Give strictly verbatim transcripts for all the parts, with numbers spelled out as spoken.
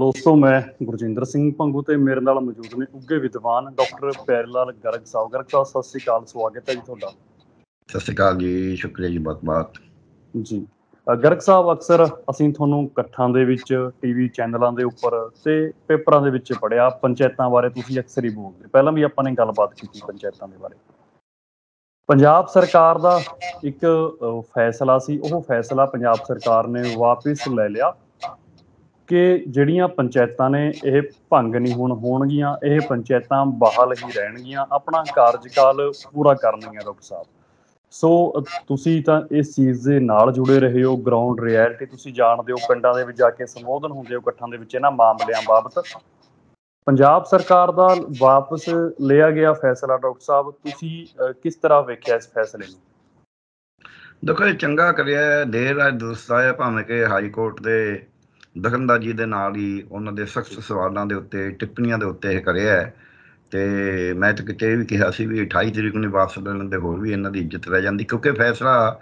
दोस्तों, मैं गुरजिंदर सिंह भंगू ते मेरे नाल मौजूद ने उगे विद्वान डॉक्टर पैरलाल गरग साहब। गरग साहब सत श्री अकाल, स्वागत है जी थोड़ा। सत श्री अकाल जी, शुक्रिया जी बहुत बहुत जी। गरग साहब, अक्सर ਅਸੀਂ ਤੁਹਾਨੂੰ ਇਕੱਠਾਂ ਦੇ ਵਿੱਚ ਟੀਵੀ ਚੈਨਲਾਂ ਦੇ ਉੱਪਰ ਤੇ ਪੇਪਰਾਂ ਦੇ ਵਿੱਚ ਪੜਿਆ, ਪੰਚਾਇਤਾਂ ਬਾਰੇ ਤੁਸੀਂ ਅਕਸਰ ਹੀ ਬੋਲਦੇ। ਪਹਿਲਾਂ ਵੀ ਆਪਾਂ ਨੇ ਗੱਲਬਾਤ ਕੀਤੀ ਪੰਚਾਇਤਾਂ ਦੇ ਬਾਰੇ। पंजाब सरकार ਦਾ ਇੱਕ ਫੈਸਲਾ ਸੀ, ਉਹ ਫੈਸਲਾ पंजाब सरकार ने वापस ले लिया कि ਜਿਹੜੀਆਂ ਪੰਚਾਇਤਾਂ ਨੇ ਇਹ ਭੰਗ ਨਹੀਂ ਹੋਣ ਹੋਣਗੀਆਂ, ਇਹ ਪੰਚਾਇਤਾਂ ਬਹਾਲ ਹੀ ਰਹਿਣਗੀਆਂ, ਆਪਣਾ ਕਾਰਜਕਾਲ ਪੂਰਾ ਕਰਨਗੀਆਂ ਡਾਕਟਰ ਸਾਹਿਬ। ਸੋ ਤੁਸੀਂ ਤਾਂ ਇਸ ਚੀਜ਼ ਦੇ ਨਾਲ ਜੁੜੇ ਰਹੇ ਹੋ, ਗਰਾਊਂਡ ਰਿਐਲਿਟੀ ਤੁਸੀਂ ਜਾਣਦੇ ਹੋ, ਪਿੰਡਾਂ ਦੇ ਵਿੱਚ ਜਾ ਕੇ ਸੰਬੋਧਨ ਹੁੰਦੇ ਹੋ ਇਕੱਠਾਂ ਦੇ ਵਿੱਚ ਇਹਨਾਂ ਮਾਮਲਿਆਂ ਬਾਬਤ। ਪੰਜਾਬ ਸਰਕਾਰ ਦਾ ਵਾਪਸ ਲਿਆ ਗਿਆ ਫੈਸਲਾ ਡਾਕਟਰ ਸਾਹਿਬ, ਤੁਸੀਂ ਕਿਸ ਤਰ੍ਹਾਂ ਵੇਖਿਆ ਇਸ ਫੈਸਲੇ ਨੂੰ? ਦੇਖੋ, ਇਹ ਚੰਗਾ ਕਰਿਆ, ਦੇਰ ਅੱਜ ਦੋਸਤ ਆਇਆ, ਭਾਵੇਂ ਕਿ ਹਾਈ ਕੋਰਟ ਦੇ ਦਖਲਅੰਦਾਜ਼ੀ ਦੇ ਨਾਲ ਹੀ ਉਹਨਾਂ ਦੇ ਸਖਤ ਸਵਾਲਾਂ ਦੇ ਉੱਤੇ, ਟਿੱਪਣੀਆਂ ਦੇ ਉੱਤੇ ਇਹ ਕਰਿਆ ਹੈ। ਅਤੇ ਮੈਂ ਤਾਂ ਕਿਤੇ ਇਹ ਵੀ ਕਿਹਾ ਸੀ ਵੀ ਅਠਾਈ ਤਰੀਕ ਨੂੰ ਵਾਪਸ ਲੈਣ ਦੇ ਹੋਰ ਵੀ ਇਹਨਾਂ ਦੀ ਇੱਜ਼ਤ ਰਹਿ ਜਾਂਦੀ, ਕਿਉਂਕਿ ਫੈਸਲਾ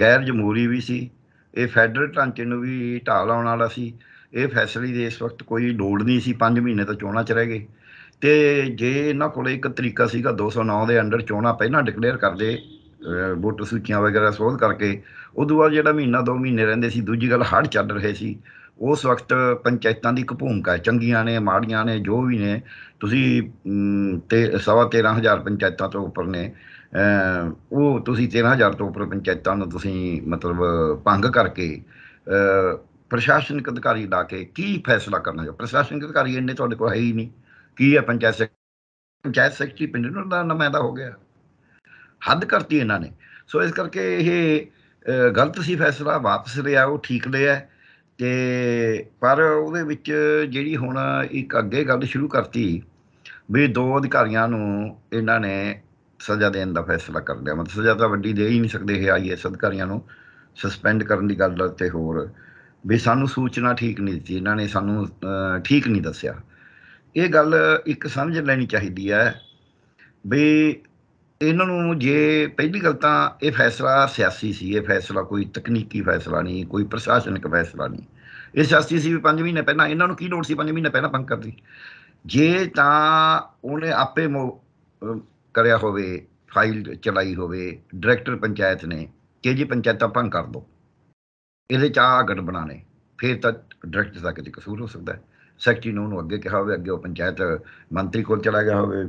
ਗੈਰ ਜਮਹੂਰੀ ਵੀ ਸੀ, ਇਹ ਫੈਡਰਲ ਢਾਂਚੇ ਨੂੰ ਵੀ ਢਾਹ ਲਾਉਣ ਵਾਲਾ ਸੀ। ਇਹ ਫੈਸਲੇ ਦੀ ਇਸ ਵਕਤ ਕੋਈ ਲੋੜ ਨਹੀਂ ਸੀ, ਪੰਜ ਮਹੀਨੇ ਤਾਂ ਚੋਣਾਂ 'ਚ ਰਹਿ ਗਏ। ਅਤੇ ਜੇ ਇਹਨਾਂ ਕੋਲ ਇੱਕ ਤਰੀਕਾ ਸੀਗਾ, ਦੋ ਸੌ ਨੌ ਦੇ ਅੰਡਰ ਚੋਣਾਂ ਪਹਿਲਾਂ ਡਿਕਲੇਅਰ ਕਰਦੇ, ਵੋਟਰ ਸੂਚੀਆਂ ਵਗੈਰਾ ਸੋਧ ਕਰਕੇ, ਉਦੋਂ ਬਾਅਦ ਜਿਹੜਾ ਮਹੀਨਾ ਦੋ ਮਹੀਨੇ ਰਹਿੰਦੇ ਸੀ। ਦੂਜੀ ਗੱਲ, ਹੜ੍ਹ ਚੱਲ ਰਹੇ ਸੀ उस वक्त पंचायतों की एक भूमिका है, चंगिया ने माड़िया ने जो भी ने, तुम ते सवा तेरह हज़ार पंचायतों तो उपर ने, वो तुम तेरह हज़ार तो उपर पंचायतों को मतलब भंग करके प्रशासनिक अधिकारी ला के की फैसला करना। प्रशासनिक अधिकारी इन्ने तुहाडे कोल है ही नहीं। की है पंचायत सैक पंचायत सैकटरी पिंड नुमाइंदा हो गया, हद करती इन्होंने। सो इस करके ये गलत सी फैसला, वापस लिया वो ठीक लिया। ਤੇ ਪਰ ਉਹਦੇ ਵਿੱਚ ਜਿਹੜੀ ਹੁਣ ਇੱਕ ਅੱਗੇ ਗੱਲ ਸ਼ੁਰੂ ਕਰਤੀ ਵੀ ਦੋ ਅਧਿਕਾਰੀਆਂ ਨੂੰ ਇਹਨਾਂ ਨੇ ਸਜ਼ਾ ਦੇਣ ਦਾ ਫੈਸਲਾ ਕਰ ਲਿਆ। ਮਤਲਬ ਸਜ਼ਾ ਤਾਂ ਵੱਡੀ ਦੇ ਹੀ ਨਹੀਂ ਸਕਦੇ ਇਹ ਆਈ ਐਸ ਅਧਿਕਾਰੀਆਂ ਨੂੰ, ਸਸਪੈਂਡ ਕਰਨ ਦੀ ਗੱਲ। ਅਤੇ ਹੋਰ ਵੀ ਸਾਨੂੰ ਸੂਚਨਾ ਠੀਕ ਨਹੀਂ ਦਿੱਤੀ ਇਹਨਾਂ ਨੇ, ਸਾਨੂੰ ਠੀਕ ਨਹੀਂ ਦੱਸਿਆ। ਇਹ ਗੱਲ ਇੱਕ ਸਮਝ ਲੈਣੀ ਚਾਹੀਦੀ ਹੈ ਵੀ ਇਹਨਾਂ ਨੂੰ, ਜੇ ਪਹਿਲੀ ਗੱਲ ਤਾਂ ਇਹ ਫੈਸਲਾ ਸਿਆਸੀ ਸੀ, ਇਹ ਫੈਸਲਾ ਕੋਈ ਤਕਨੀਕੀ ਫੈਸਲਾ ਨਹੀਂ, ਕੋਈ ਪ੍ਰਸ਼ਾਸਨਿਕ ਫੈਸਲਾ ਨਹੀਂ, ਇਹ ਸਿਆਸੀ ਸੀ। ਵੀ ਪੰਜ ਮਹੀਨੇ ਪਹਿਲਾਂ ਇਹਨਾਂ ਨੂੰ ਕੀ ਲੋੜ ਸੀ ਪੰਜ ਮਹੀਨੇ ਪਹਿਲਾਂ ਭੰਗ ਕਰਦੀ? ਜੇ ਤਾਂ ਉਹਨੇ ਆਪੇ ਮੋ ਕਰਿਆ ਹੋਵੇ, ਫਾਈਲ ਚਲਾਈ ਹੋਵੇ ਡਾਇਰੈਕਟਰ ਪੰਚਾਇਤ ਨੇ ਕਿ ਜੀ ਪੰਚਾਇਤਾਂ ਭੰਗ ਕਰ ਦਿਉ, ਇਹਦੇ 'ਚ ਆਹ ਗੜ ਬਣਾਉਣੇ, ਫਿਰ ਤਾਂ ਡਾਇਰੈਕਟਰ ਦਾ ਕਿਤੇ ਕਸੂਰ ਹੋ ਸਕਦਾ। ਸੈਕਟਰੀ ਨੂੰ ਉਹਨੂੰ ਅੱਗੇ ਕਿਹਾ ਹੋਵੇ, ਅੱਗੇ ਉਹ ਪੰਚਾਇਤ ਮੰਤਰੀ ਕੋਲ ਚਲਾ ਗਿਆ ਹੋਵੇ,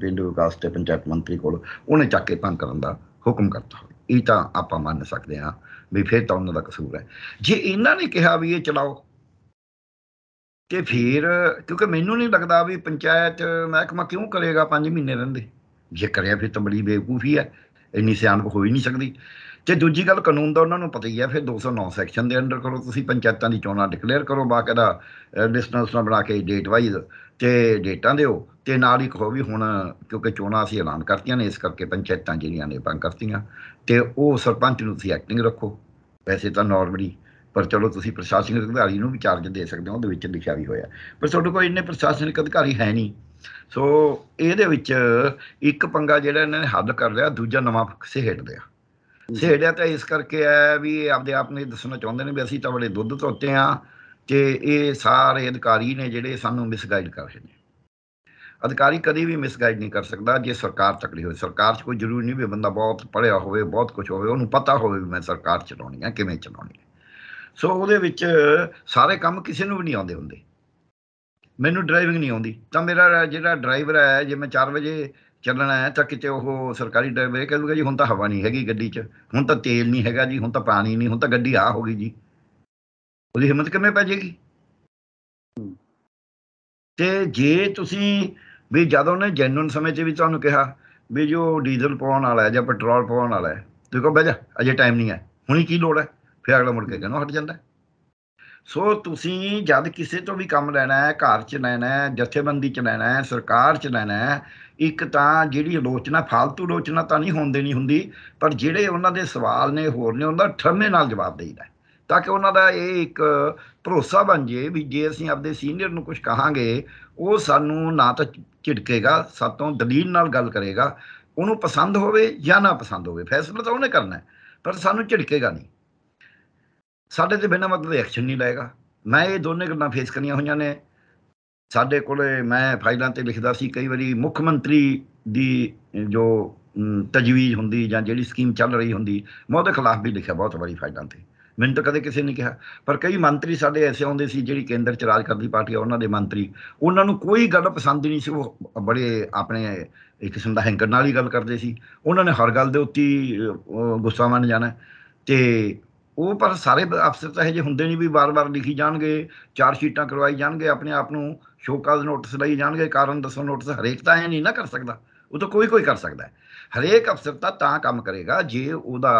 ਪਿੰਡ ਵਿਕਾਸ ਅਤੇ ਪੰਚਾਇਤ ਮੰਤਰੀ ਕੋਲ, ਉਹਨੇ ਚੱਕ ਕੇ ਭੰਗ ਕਰਨ ਦਾ ਹੁਕਮ ਕਰਤਾ। ਇਹ ਤਾਂ ਆਪਾਂ ਮੰਨ ਸਕਦੇ ਹਾਂ ਵੀ ਫਿਰ ਤਾਂ ਉਹਨਾਂ ਦਾ ਕਸੂਰ ਹੈ। ਜੇ ਇਹਨਾਂ ਨੇ ਕਿਹਾ ਵੀ ਇਹ ਚਲਾਓ, ਅਤੇ ਫਿਰ ਕਿਉਂਕਿ ਮੈਨੂੰ ਨਹੀਂ ਲੱਗਦਾ ਵੀ ਪੰਚਾਇਤ ਮਹਿਕਮਾ ਕਿਉਂ ਕਰੇਗਾ ਪੰਜ ਮਹੀਨੇ ਰਹਿੰਦੇ। ਜੇ ਕਰਿਆ ਫਿਰ ਤਾਂ ਬੜੀ ਬੇਵਕੂਫੀ ਹੈ, ਇੰਨੀ ਸਿਆਣਪ ਹੋ ਹੀ ਨਹੀਂ ਸਕਦੀ। ਅਤੇ ਦੂਜੀ ਗੱਲ, ਕਾਨੂੰਨ ਦਾ ਉਹਨਾਂ ਨੂੰ ਪਤਾ ਹੀ ਹੈ। ਫਿਰ ਦੋ ਸੌ ਨੌ ਸੈਕਸ਼ਨ ਦੇ ਅੰਡਰ ਕਰੋ, ਤੁਸੀਂ ਪੰਚਾਇਤਾਂ ਦੀ ਚੋਣਾਂ ਡਿਕਲੇਅਰ ਕਰੋ, ਬਾਕਾਇਦਾ ਲਿਸਟਾਂ ਲੁਸਟਾਂ ਬਣਾ ਕੇ ਡੇਟ ਵਾਈਜ਼ ਅਤੇ ਡੇਟਾਂ ਦਿਓ। ਅਤੇ ਨਾਲ ਹੀ ਕਹੋ ਵੀ ਹੁਣ ਕਿਉਂਕਿ ਚੋਣਾਂ ਅਸੀਂ ਐਲਾਨ ਕਰਤੀਆਂ ਨੇ, ਇਸ ਕਰਕੇ ਪੰਚਾਇਤਾਂ ਜਿਹੜੀਆਂ ਨੇ ਭੰਗ ਕਰਤੀਆਂ, ਅਤੇ ਉਹ ਸਰਪੰਚ ਨੂੰ ਤੁਸੀਂ ਐਕਟਿੰਗ ਰੱਖੋ। ਵੈਸੇ ਤਾਂ ਨੋਰਮਲੀ, ਪਰ ਚਲੋ ਤੁਸੀਂ ਪ੍ਰਸ਼ਾਸਨਿਕ ਅਧਿਕਾਰੀ ਨੂੰ ਵੀ ਚਾਰਜ ਦੇ ਸਕਦੇ ਹੋ, ਉਹਦੇ ਵਿੱਚ ਲਿਖਿਆ ਵੀ ਹੋਇਆ, ਪਰ ਤੁਹਾਡੇ ਕੋਲ ਇੰਨੇ ਪ੍ਰਸ਼ਾਸਨਿਕ ਅਧਿਕਾਰੀ ਹੈ ਨਹੀਂ। ਸੋ ਇਹਦੇ ਵਿੱਚ ਇੱਕ ਪੰਗਾ ਜਿਹੜਾ ਇਹਨਾਂ ਨੇ ਹੱਲ ਕਰ ਲਿਆ, ਦੂਜਾ ਨਵਾਂ ਸਹੇੜ ਲਿਆ। ਸਹੇੜਿਆ ਤਾਂ ਇਸ ਕਰਕੇ ਹੈ ਵੀ ਇਹ ਆਪਦੇ ਆਪ ਨੇ ਦੱਸਣਾ ਚਾਹੁੰਦੇ ਨੇ ਵੀ ਅਸੀਂ ਤਾਂ ਬੜੇ ਦੁੱਧ ਧੋਤੇ ਹਾਂ, ਅਤੇ ਇਹ ਸਾਰੇ ਅਧਿਕਾਰੀ ਨੇ ਜਿਹੜੇ ਸਾਨੂੰ ਮਿਸਗਾਈਡ ਕਰ ਰਹੇ ਨੇ। ਅਧਿਕਾਰੀ ਕਦੇ ਵੀ ਮਿਸਗਾਈਡ ਨਹੀਂ ਕਰ ਸਕਦਾ ਜੇ ਸਰਕਾਰ ਤਕੜੀ ਹੋਵੇ। ਸਰਕਾਰ 'ਚ ਕੋਈ ਜ਼ਰੂਰੀ ਨਹੀਂ ਵੀ ਬੰਦਾ ਬਹੁਤ ਪੜ੍ਹਿਆ ਹੋਵੇ, ਬਹੁਤ ਕੁਛ ਹੋਵੇ, ਉਹਨੂੰ ਪਤਾ ਹੋਵੇ ਵੀ ਮੈਂ ਸਰਕਾਰ ਚਲਾਉਣੀ ਹੈ, ਕਿਵੇਂ ਚਲਾਉਣੀ ਹੈ। ਸੋ ਉਹਦੇ ਵਿੱਚ ਸਾਰੇ ਕੰਮ ਕਿਸੇ ਨੂੰ ਵੀ ਨਹੀਂ ਆਉਂਦੇ ਹੁੰਦੇ। ਮੈਨੂੰ ਡਰਾਈਵਿੰਗ ਨਹੀਂ ਆਉਂਦੀ, ਤਾਂ ਮੇਰਾ ਜਿਹੜਾ ਡਰਾਈਵਰ ਹੈ, ਜੇ ਮੈਂ ਚਾਰ ਵਜੇ ਚੱਲਣਾ ਹੈ ਤਾਂ ਕਿਤੇ ਉਹ ਸਰਕਾਰੀ ਡਰਾਈਵਰ ਇਹ ਕਹਿ ਦੂਗਾ ਜੀ ਹੁਣ ਤਾਂ ਹਵਾ ਨਹੀਂ ਹੈਗੀ ਗੱਡੀ 'ਚ, ਹੁਣ ਤਾਂ ਤੇਲ ਨਹੀਂ ਹੈਗਾ ਜੀ, ਹੁਣ ਤਾਂ ਪਾਣੀ ਨਹੀਂ, ਹੁਣ ਤਾਂ ਗੱਡੀ ਆਹ ਹੋ ਗਈ ਜੀ। ਉਹਦੀ ਹਿੰਮਤ ਕਿਵੇਂ ਪੈ ਜਾਏਗੀ? ਅਤੇ ਜੇ ਤੁਸੀਂ ਵੀ ਜਦ ਉਹਨੇ ਜੈਨੂਅਨ ਸਮੇਂ 'ਚ ਵੀ ਤੁਹਾਨੂੰ ਕਿਹਾ ਵੀ ਜੋ ਡੀਜ਼ਲ ਪਾਉਣ ਵਾਲਾ ਜਾਂ ਪੈਟਰੋਲ ਪਾਉਣ ਵਾਲਾ ਹੈ, ਤੁਸੀਂ ਕਹੋ ਬਹਿ ਜਾ, ਅਜੇ ਟਾਈਮ ਨਹੀਂ ਹੈ, ਹੁਣੀ ਕੀ ਲੋੜ ਹੈ? ਫਿਰ ਅਗਲਾ ਮੁੜ ਕੇ ਕਹਿੰਦਾ ਹਟ ਜਾਂਦਾ। ਸੋ ਤੁਸੀਂ ਜਦ ਕਿਸੇ ਤੋਂ ਵੀ ਕੰਮ ਲੈਣਾ ਹੈ, ਘਰ 'ਚ ਲੈਣਾ ਹੈ, ਜਥੇਬੰਦੀ 'ਚ ਲੈਣਾ ਹੈ, ਸਰਕਾਰ 'ਚ ਲੈਣਾ ਹੈ, ਇੱਕ ਤਾਂ ਜਿਹੜੀ ਆਲੋਚਨਾ, ਫਾਲਤੂ ਆਲੋਚਨਾ ਤਾਂ ਨਹੀਂ ਹੋਣ ਦੇਣੀ ਹੁੰਦੀ, ਪਰ ਜਿਹੜੇ ਉਹਨਾਂ ਦੇ ਸਵਾਲ ਨੇ ਹੋਰ ਨੇ, ਉਹਨਾਂ ਦਾ ਠਰਮੇ ਨਾਲ ਜਵਾਬ ਦੇਈਦਾ, ਤਾਂ ਕਿ ਉਹਨਾਂ ਦਾ ਇਹ ਇੱਕ ਭਰੋਸਾ ਬਣ ਜਾਵੇ ਵੀ ਜੇ ਅਸੀਂ ਆਪਦੇ ਸੀਨੀਅਰ ਨੂੰ ਕੁਛ ਕਹਾਂਗੇ, ਉਹ ਸਾਨੂੰ ਨਾ ਤਾਂ ਝਿੜਕੇਗਾ, ਸਾਤੋਂ ਦਲੀਲ ਨਾਲ ਗੱਲ ਕਰੇਗਾ, ਉਹਨੂੰ ਪਸੰਦ ਹੋਵੇ ਜਾਂ ਨਾ ਪਸੰਦ ਹੋਵੇ, ਫੈਸਲਾ ਤਾਂ ਉਹਨੇ ਕਰਨਾ, ਪਰ ਸਾਨੂੰ ਝਿੜਕੇਗਾ ਨਹੀਂ, ਸਾਡੇ ਤੋਂ ਬਿਨਾਂ ਮਤਲਬ ਐਕਸ਼ਨ ਨਹੀਂ ਲਏਗਾ। मैं ये दोनों गल्लां फेस करियां होईयां ने। साडे कोले मैं फाइलां ते लिखदा सी कई वारी मुख मंत्री दी जो तजवीज़ हुंदी जां जिहड़ी स्कीम चल रही हुंदी मैं उहदे खिलाफ भी लिखिया बहुत वारी फाइलां ते। मैनूं तां कदे किसी ने कहा, पर कई मंत्री साडे ऐसे आउंदे सी जिहड़ी केंद्र च राज करदी पार्टी आ उहनां दे मंत्री, उहनां नूं कोई गल पसंद ही नहीं सी, वो बड़े अपने एक किस्म दा हैंकर नाल ही गल करदे सी, उहनां ने हर गल दे उत्ते गुस्सा बन जाना ते ਉਹ। पर सारे अफसर तो यह जे हुंदे नहीं भी बार बार लिखी जाणगे, चार्जशीटां करवाई जाणगे, अपने आप नूं शोकाज नोटिस लई जाणगे, कारण दसो नोटिस। हरेक तो ऐ नहीं ना कर सकता, वो तो कोई कोई कर सकता है। हरेक अफसर तो तां काम करेगा जे उहदा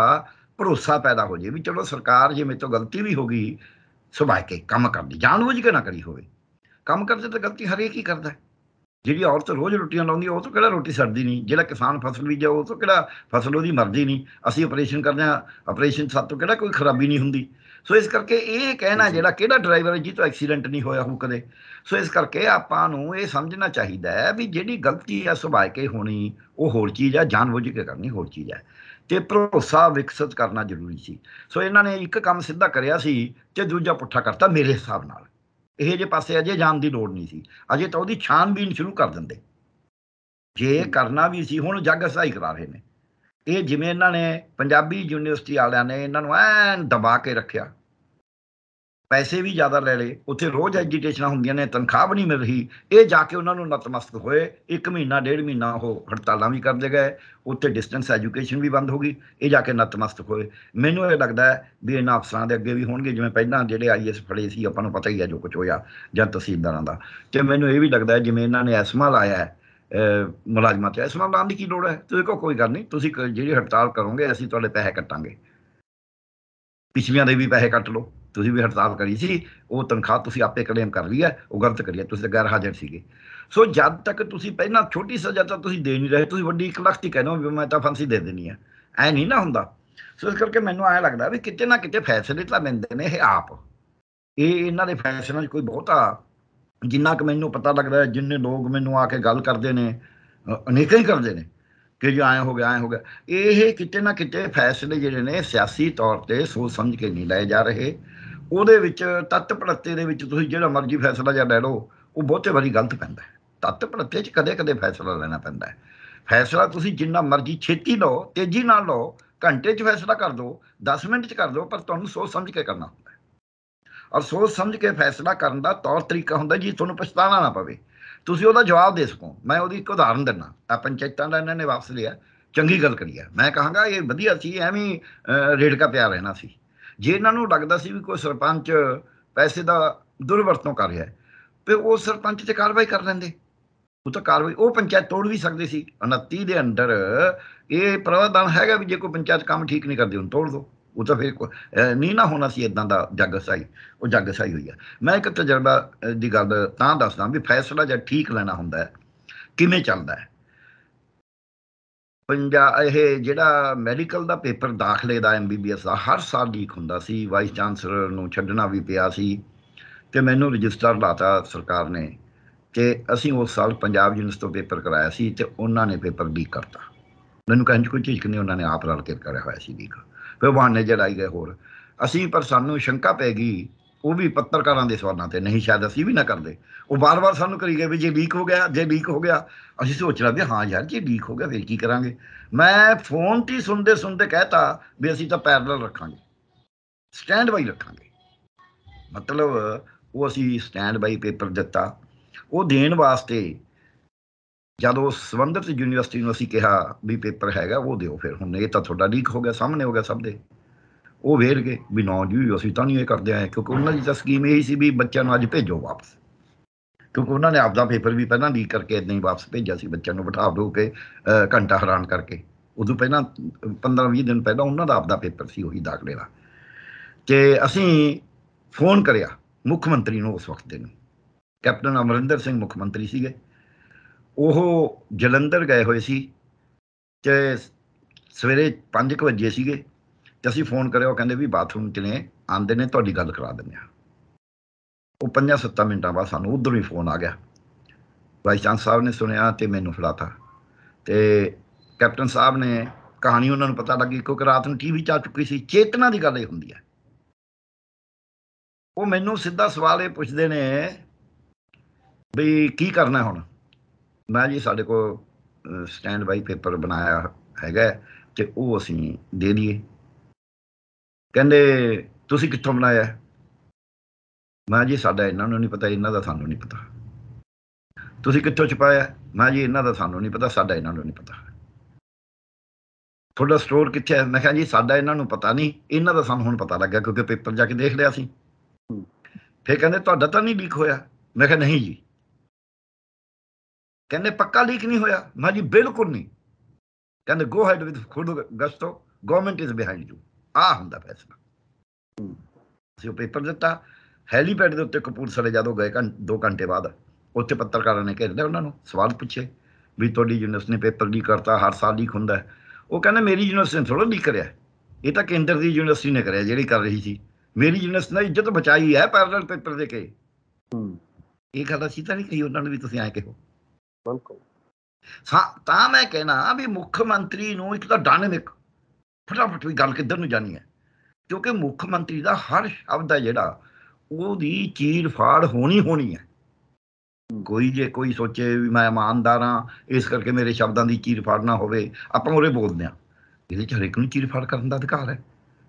भरोसा पैदा हो जाए भी चलो सरकार जे मेरे तो गलती भी हो गई सुभा के काम करदी, जानबूझ के ना करी होवे। काम करदे तो गलती हरेक ही करदा है। जिहड़ी औरत रोज़ रोटियां लाउंदी है उह तो किहड़ा रोटी सड़दी नहीं, जिहड़ा किसान फसल बीजा उह तो किहड़ा फसल उहदी मरदी नहीं, असीं ऑपरेशन करदे हां, ऑपरेशन साथ तो किहड़ा कोई खराबी नहीं हुंदी। सो इस करके ये कहना जिहड़ा किहड़ा ड्राइवर है जी तो एक्सीडेंट नहीं होया हो कदे। सो इस करके आपां नूं ये समझना चाहिदा है भी जिहड़ी गलती है सुभाए के होनी वो होर चीज़ है, जानबूझ के करनी होर चीज़ है। तो भरोसा विकसित करना जरूरी सी। सो इन्हां ने एक काम सिद्धा करिया सी ते दूजा पुट्ठा करता मेरे हिसाब नाल। यह जे पासे अजे जाण दी लोड़ नहीं सी, अजे तो उहदी छानबीन शुरू कर दिंदे जे करना भी सी। हुण जग सहाई करा रहे ने ये, जिवें इन्हां ने पंजाबी यूनीवर्सिटी वालियां ने इन्हां नूं ऐन दबा के रखिया, पैसे भी ज़्यादा ले लए, उत्थे रोज़ एजिटेशन हुंदियां ने, तनख्वाह भी नहीं मिल रही। ये जाके उन्हां नूं नतमस्तक होए, एक महीना डेढ़ महीना हो हड़तालां भी करदे गए, उत्थे डिस्टेंस एजुकेशन भी बंद हो गई, ये जाके नतमस्तक होए। मैनूं ये लगदा है भी इन्हां अफसरां दे अगे भी होणगे जिवें पहिलां जिहड़े आई एस फड़े सी, आपां नूं पता ही है जो कुछ होया, जां तहसीलदारां दा। ते मैनूं ये भी लगदा है जिवें इन्हां ने एस्मा लाया मुलाजमां ते एस्मा लाउण दी की लोड़ है। ते देखो कोई गल नहीं, तुसीं जिहड़ी हड़ताल करोगे असीं तुहाडे पैसे कट्टांगे, पिछलियां दे भी पैसे कट लो, तुसीं भी हड़ताल करी सी, वो तनख्वाह तुसीं आपे क्लेम कर ली है, वो गलत करी है, तुसीं गैर हाजिर सीगे। सो जद तक तुसीं पहला छोटी सज़ा तो तुसीं दे नहीं रहे, तुसीं वड्डी इक लख ती कहना भी मैं तो फांसी दे देनी है, ऐ नहीं ना हुंदा। सो इस करके मैनूं ऐ लगदा भी किते ना किते फैसले तां लैंदे ने इह आप, इह इन्हां दे फैसलिਆਂ 'ਚ कोई बहुता, जिन्ना कि मैनूं पता लगदा जिन्ने लोग मैनूं आ के गल करदे ने अनेकां ही करदे ने कि जो आए हो गया आए हो गया, ये किते ना किते फैसले जिहड़े ने सियासी तौर पर सोच समझ के नहीं लाए जा रहे। उहदे विच तत्त भड़त्ते दे विच तुसीं जिहड़ा मर्जी फैसला जा लै लो, वो बहुते वारी गलत पैंदा है। तत्त भड़त्ते च कदे कदे फैसला लैना पैंदा है। फैसला तुसीं जिन्ना मर्जी छेती लो, तेजी नाल लो, घंटे च फैसला कर दो, दस मिनट च कर दो, पर तुहानूं सोच समझ के करना हुंदा है। और सोच समझ के फैसला करन दा तौर तरीका हुंदा जी तुहानूं पछताना ना पवे, तुसीं उहदा जवाब दे सको। मैं उहदी इक उदाहरण दिन्ना, आ पंचायतां दा इन्हां ने वापस लिया, चंगी गल करी है, मैं कहांगा ये वधिया सी, एवें रेड़का पिया रहना सी। जे इन्हां नूं लगदा सी भी कोई सरपंच पैसे दा दुरवरतों कर रहा है ते उस सरपंच ते कार्रवाई कर लैंदे, वो तो कार्रवाई वो पंचायत तोड़ भी सकदे सी। उनतीस दे अंदर ये प्रावधान हैगा भी जे कोई पंचायत काम ठीक नहीं करदी उन तोड़ दो, वो तो फिर नहीं ना होना सी इदां दा जग सही। वो जग सही हुई है। मैं एक तजर्बा दी गल तां दसदा भी फैसला जे ठीक लेना हुंदा है किवें चलदा है। पंजाब यह जिहड़ा मैडिकल का पेपर दाखले का एम बी बी एस का हर साल लीक हुंदा सी, वाइस चांसलर नूं छड्डना भी पिया सी ते मैनूं रजिस्टर लाता सरकार ने ते असीं उस साल पंजाब यूनिवर्सिटी तो पेपर कराया सी ते उन्हां ने पेपर लीक करता। मैनूं कहण च कोई झिझक नहीं, उन्हां ने आप रल के कराया होया सी लीक, फिर बहाने जड़ाई गए होर असीं। पर सानूं शंका पै गई, वो भी पत्रकारों के सवालों पर, नहीं शायद असी भी ना करते। वो बार बार सानू करी गए भी जे लीक हो गया जे लीक हो गया, असी सोच रहे हाँ यार जे लीक हो गया फिर की करांगे। मैं फोन से सुनते सुनते कहता भी असी तो पैरलाल रखांगे, स्टैंड बाई रखांगे, मतलब वो असी स्टैंड बाई पेपर दिता। वो देने वास्ते जदों संबंधित यूनीवर्सिटी में असी कहा भी पेपर हैगा वो दो, फिर हुण ये तो थोड़ा लीक हो गया सामने हो गया सब दे, वो वेर गए भी ना जी असी तो नहीं ये करते हैं, क्योंकि उन्होंने तो स्कीम यही सी भी बच्चों अज भेजो वापस, क्योंकि उन्होंने आपदा पेपर भी पहला लीक करके इदा ही वापस भेजा सी, बच्चों बिठा दो के घंटा हैरान करके। उदू पहला पंद्रह भी दिन पहला उन्होंने आपदा पेपर से उही दाखले का। तो असी फोन कराया मुख मंत्री नूं, उस वक्त कैप्टन अमरिंदर सिंह मुख मंत्री सीगे, वो जलंधर गए हुए सी ते सवेरे पाँच क वजे सीगे। तो असी फोन करे, कहते भी बाथरूम च ने आते ने थोड़ी गल करा दें। वो पंजा सत्ता मिनटा बाद सूँ उधरों ही फोन आ गया, वाइस चांस साहब ने सुनिया तो मैनू फड़ाता। तो कैप्टन साहब ने कहानी उन्होंने पता लगी, क्योंकि रात में टी वी आ चुकी सी। चेतना की गल होंगी है, ਉਹ ਮੈਨੂੰ ਸਿੱਧਾ ਸਵਾਲ ਇਹ ਪੁੱਛਦੇ ਨੇ ਵੀ ਕੀ ਕਰਨਾ ਹੁਣ। ਮੈਂ ਜੀ ਸਾਡੇ ਕੋਲ ਸਟੈਂਡ ਬਾਈ ਪੇਪਰ ਬਣਾਇਆ ਹੈਗਾ ਤੇ ਉਹ ਅਸੀਂ ਦੇ ਦਈਏ। ਕਹਿੰਦੇ ਤੁਸੀਂ ਕਿੱਥੋਂ ਬਣਾਇਆ? ਮੈਂ ਜੀ ਸਾਡਾ ਇਹਨਾਂ ਨੂੰ ਨਹੀਂ ਪਤਾ, ਇਹਨਾਂ ਦਾ ਸਾਨੂੰ ਨਹੀਂ ਪਤਾ। ਤੁਸੀਂ ਕਿੱਥੋਂ ਛਪਾਇਆ? ਮੈਂ ਜੀ ਇਹਨਾਂ ਦਾ ਸਾਨੂੰ ਨਹੀਂ ਪਤਾ, ਸਾਡਾ ਇਹਨਾਂ ਨੂੰ ਨਹੀਂ ਪਤਾ। ਤੁਹਾਡਾ ਸਟੋਰ ਕਿੱਥੇ ਹੈ? ਮੈਂ ਕਿਹਾ ਜੀ ਸਾਡਾ ਇਹਨਾਂ ਨੂੰ ਪਤਾ ਨਹੀਂ, ਇਹਨਾਂ ਦਾ ਸਾਨੂੰ ਹੁਣ ਪਤਾ ਲੱਗਾ ਕਿਉਂਕਿ ਪੇਪਰ ਜਾ ਕੇ ਦੇਖ ਲਿਆ ਸੀ। ਫਿਰ ਕਹਿੰਦੇ ਤੁਹਾਡਾ ਤਾਂ ਨਹੀਂ ਲੀਕ ਹੋਇਆ? ਮੈਂ ਕਿਹਾ ਨਹੀਂ ਜੀ। ਕਹਿੰਦੇ ਪੱਕਾ ਲੀਕ ਨਹੀਂ ਹੋਇਆ? ਮੈਂ ਜੀ ਬਿਲਕੁਲ ਨਹੀਂ। ਕਹਿੰਦੇ ਗੋ ਹੈਡ ਵਿਦ ਖੁਦ gusto, government is behind you. ਆਹ ਹੁੰਦਾ ਫੈਸਲਾ। ਅਸੀਂ ਉਹ ਪੇਪਰ ਦਿੱਤਾ। ਹੈਲੀਪੈਡ ਦੇ ਉੱਤੇ ਕਪੂਰਥਲੇ ਜਦੋਂ ਗਏ ਦੋ ਘੰਟੇ ਬਾਅਦ, ਉੱਥੇ ਪੱਤਰਕਾਰਾਂ ਨੇ ਘੇਰ ਲਿਆ ਉਹਨਾਂ ਨੂੰ, ਸਵਾਲ ਪੁੱਛੇ ਵੀ ਤੁਹਾਡੀ ਯੂਨੀਵਰਸਿਟੀ ਨੇ ਪੇਪਰ ਲੀਕ ਕਰਤਾ, ਹਰ ਸਾਲ ਲੀਕ ਹੁੰਦਾ। ਉਹ ਕਹਿੰਦੇ ਮੇਰੀ ਯੂਨੀਵਰਸਿਟੀ ਨੇ ਥੋੜ੍ਹਾ ਲੀਕ ਕਰਿਆ, ਇਹ ਤਾਂ ਕੇਂਦਰ ਦੀ ਯੂਨੀਵਰਸਿਟੀ ਨੇ ਕਰਿਆ ਜਿਹੜੀ ਕਰ ਰਹੀ ਸੀ। ਮੇਰੀ ਯੂਨੀਵਰਸਿਟੀ ਨੇ ਇੱਜ਼ਤ ਬਚਾਈ ਹੈ ਪੈਰਲਲ ਪੇਪਰ ਦੇ ਕੇ। ਇਹ ਗੱਲ ਅਸੀਂ ਤਾਂ ਨਹੀਂ ਕਹੀ ਉਹਨਾਂ ਨੂੰ ਵੀ ਤੁਸੀਂ ਐਂ ਕਿਹੋ। ਬਿਲਕੁਲ। ਤਾਂ ਮੈਂ ਕਹਿਣਾ ਵੀ ਮੁੱਖ ਮੰਤਰੀ ਨੂੰ ਇੱਕ ਤਾਂ ਡਾਇਨਾਮਿਕ ਫਟਾਫਟ ਵੀ ਗੱਲ ਕਿੱਧਰ ਨੂੰ ਜਾਣੀ ਹੈ, ਕਿਉਂਕਿ ਮੁੱਖ ਮੰਤਰੀ ਦਾ ਹਰ ਸ਼ਬਦ ਹੈ ਜਿਹੜਾ ਉਹਦੀ ਚੀਰ ਫਾੜ ਹੋਣੀ ਹੋਣੀ ਹੈ। ਕੋਈ ਜੇ ਕੋਈ ਸੋਚੇ ਵੀ ਮੈਂ ਇਮਾਨਦਾਰ ਹਾਂ ਇਸ ਕਰਕੇ ਮੇਰੇ ਸ਼ਬਦਾਂ ਦੀ ਚੀਰ ਫਾੜ ਨਾ ਹੋਵੇ, ਆਪਾਂ ਉਰੇ ਬੋਲਦੇ ਹਾਂ। ਇਹਦੇ 'ਚ ਹਰੇਕ ਨੂੰ ਚੀਰ ਫਾੜ ਕਰਨ ਦਾ ਅਧਿਕਾਰ ਹੈ,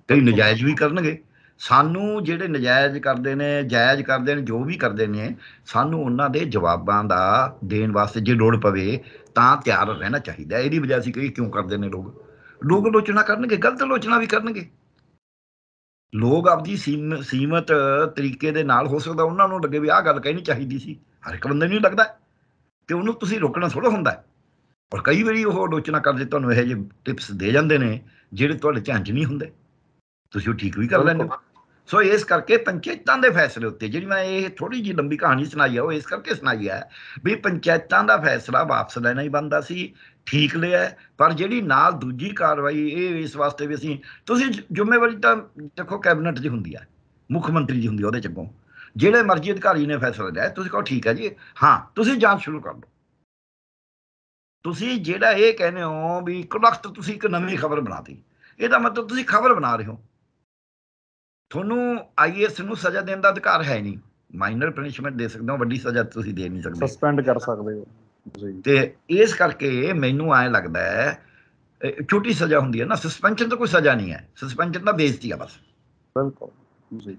ਕਈ ਨਜਾਇਜ਼ ਵੀ ਕਰਨਗੇ। ਸਾਨੂੰ ਜਿਹੜੇ ਨਜਾਇਜ਼ ਕਰਦੇ ਨੇ, ਜਾਇਜ਼ ਕਰਦੇ ਨੇ, ਜੋ ਵੀ ਕਰਦੇ ਨੇ, ਸਾਨੂੰ ਉਹਨਾਂ ਦੇ ਜਵਾਬਾਂ ਦਾ ਦੇਣ ਵਾਸਤੇ ਜੇ ਲੋੜ ਪਵੇ ਤਾਂ ਤਿਆਰ ਰਹਿਣਾ ਚਾਹੀਦਾ। ਇਹਦੀ ਵਜ੍ਹਾ ਸੀ ਕਿ ਕਿਉਂ ਕਰਦੇ ਨੇ ਲੋਕ ਲੋਕ ਆਲੋਚਨਾ ਕਰਨਗੇ, ਗਲਤ ਆਲੋਚਨਾ ਵੀ ਕਰਨਗੇ। ਲੋਕ ਆਪਦੀ ਸੀਮ ਸੀਮਤ ਤਰੀਕੇ ਦੇ ਨਾਲ, ਹੋ ਸਕਦਾ ਉਹਨਾਂ ਨੂੰ ਲੱਗੇ ਵੀ ਆਹ ਗੱਲ ਕਹਿਣੀ ਚਾਹੀਦੀ ਸੀ, ਹਰ ਇੱਕ ਬੰਦੇ ਨੂੰ ਹੀ ਲੱਗਦਾ ਕਿ ਉਹਨੂੰ ਤੁਸੀਂ ਰੋਕਣਾ ਥੋੜ੍ਹਾ ਹੁੰਦਾ। ਔਰ ਕਈ ਵਾਰੀ ਉਹ ਆਲੋਚਨਾ ਕਰਦੇ ਤੁਹਾਨੂੰ ਇਹੋ ਜਿਹੇ ਟਿਪਸ ਦੇ ਜਾਂਦੇ ਨੇ ਜਿਹੜੇ ਤੁਹਾਡੇ ਧਿਆਨ 'ਚ ਨਹੀਂ ਹੁੰਦੇ, ਤੁਸੀਂ ਉਹ ਠੀਕ ਵੀ ਕਰ ਲੈਂਦੇ ਹੋ। ਸੋ ਇਸ ਕਰਕੇ ਪੰਚਾਇਤਾਂ ਦੇ ਫੈਸਲੇ ਉੱਤੇ ਜਿਹੜੀ ਮੈਂ ਇਹ ਥੋੜ੍ਹੀ ਜਿਹੀ ਲੰਬੀ ਕਹਾਣੀ ਸੁਣਾਈ ਹੈ, ਉਹ ਇਸ ਕਰਕੇ ਸੁਣਾਈ ਹੈ ਵੀ ਪੰਚਾਇਤਾਂ ਦਾ ਫੈਸਲਾ ਵਾਪਸ ਲੈਣਾ ਹੀ ਬਣਦਾ ਸੀ, ਠੀਕ ਲਿਆ। ਪਰ ਜਿਹੜੀ ਨਾਲ ਦੂਜੀ ਕਾਰਵਾਈ, ਇਹ ਇਸ ਵਾਸਤੇ ਵੀ ਅਸੀਂ ਤੁਸੀਂ ਜ਼ਿੰਮੇਵਾਰੀ ਤਾਂ ਦੇਖੋ ਕੈਬਨਿਟ ਦੀ ਹੁੰਦੀ ਹੈ, ਮੁੱਖ ਮੰਤਰੀ ਦੀ ਹੁੰਦੀ, ਉਹਦੇ 'ਚ ਅੱਗੋਂ ਜਿਹੜੇ ਮਰਜ਼ੀ ਅਧਿਕਾਰੀ ਨੇ ਫੈਸਲਾ ਲਿਆ, ਤੁਸੀਂ ਕਹੋ ਠੀਕ ਹੈ ਜੀ, ਹਾਂ ਤੁਸੀਂ ਜਾਂਚ ਸ਼ੁਰੂ ਕਰ ਲਓ। ਤੁਸੀਂ ਜਿਹੜਾ ਇਹ ਕਹਿੰਦੇ ਹੋ ਵੀ ਇੱਕ ਵਕਤ ਤੁਸੀਂ ਇੱਕ ਨਵੀਂ ਖਬਰ ਬਣਾਤੀ, ਇਹਦਾ ਮਤਲਬ ਤੁਸੀਂ ਖਬਰ ਬਣਾ ਰਹੇ ਹੋ। ਤੁਹਾਨੂੰ ਆਈ ਐਸ ਨੂੰ ਸਜ਼ਾ ਦੇਣ ਦਾ ਅਧਿਕਾਰ ਹੈ ਨਹੀਂ, ਮਾਈਨਰ ਪਨਿਸ਼ਮੈਂਟ ਦੇ ਸਕਦੇ ਹੋ, ਵੱਡੀ ਸਜ਼ਾ ਤੁਸੀਂ ਦੇ ਨਹੀਂ ਸਕਦੇ, ਸਸਪੈਂਡ ਕਰ ਸਕਦੇ ਹੋ। ਤੇ ਇਸ ਕਰਕੇ ਮੈਨੂੰ ਐਂ ਲੱਗਦਾ ਹੈ ਛੋਟੀ ਸਜ਼ਾ ਹੁੰਦੀ ਹੈ ਨਾ, ਸਸਪੈਂਸ਼ਨ ਤਾਂ ਕੋਈ ਸਜ਼ਾ ਨਹੀਂ ਹੈ, ਸਸਪੈਂਸ਼ਨ ਤਾਂ ਬੇਇੱਜ਼ਤੀ ਆ ਬਸ। ਬਿਲਕੁਲ।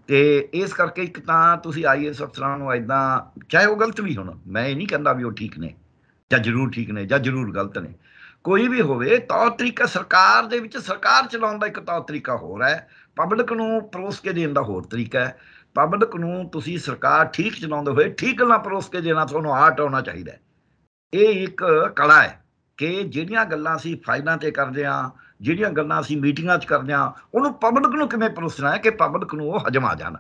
ਤੇ ਇਸ ਕਰਕੇ ਇੱਕ ਤਾਂ ਤੁਸੀਂ ਆਈ ਐਸ ਅਫਸਰਾਂ ਨੂੰ ਇੱਦਾਂ, ਚਾਹੇ ਉਹ ਗਲਤ ਵੀ ਹੋਣ, ਮੈਂ ਇਹ ਨਹੀਂ ਕਹਿੰਦਾ ਵੀ ਉਹ ਠੀਕ ਨੇ ਜਾਂ ਜ਼ਰੂਰ ਠੀਕ ਨੇ ਜਾਂ ਜ਼ਰੂਰ ਗਲਤ ਨੇ, ਕੋਈ ਵੀ ਹੋਵੇ, ਤੌਰ ਤਰੀਕਾ ਸਰਕਾਰ ਦੇ ਵਿੱਚ, ਸਰਕਾਰ ਚਲਾਉਣ ਦਾ ਇੱਕ ਤੌਰ ਤਰੀਕਾ ਹੋਰ ਹੈ, ਪਬਲਿਕ ਨੂੰ ਪਰੋਸ ਕੇ ਦੇਣ ਦਾ ਹੋਰ ਤਰੀਕਾ ਹੈ। ਪਬਲਿਕ ਨੂੰ ਤੁਸੀਂ ਸਰਕਾਰ ਠੀਕ ਚਲਾਉਂਦੇ ਹੋਏ ਠੀਕ ਗੱਲਾਂ ਪਰੋਸ ਕੇ ਦੇਣਾ ਤੁਹਾਨੂੰ ਆਰਟ ਆਉਣਾ ਚਾਹੀਦਾ। ਇਹ ਇੱਕ ਕਲਾ ਹੈ ਕਿ ਜਿਹੜੀਆਂ ਗੱਲਾਂ ਅਸੀਂ ਫਾਈਲਾਂ 'ਤੇ ਕਰਦੇ ਹਾਂ, ਜਿਹੜੀਆਂ ਗੱਲਾਂ ਅਸੀਂ ਮੀਟਿੰਗਾਂ 'ਚ ਕਰਦੇ ਹਾਂ, ਉਹਨੂੰ ਪਬਲਿਕ ਨੂੰ ਕਿਵੇਂ ਪਰੋਸਣਾ ਹੈ ਕਿ ਪਬਲਿਕ ਨੂੰ ਉਹ ਹਜਮ ਆ ਜਾਣ,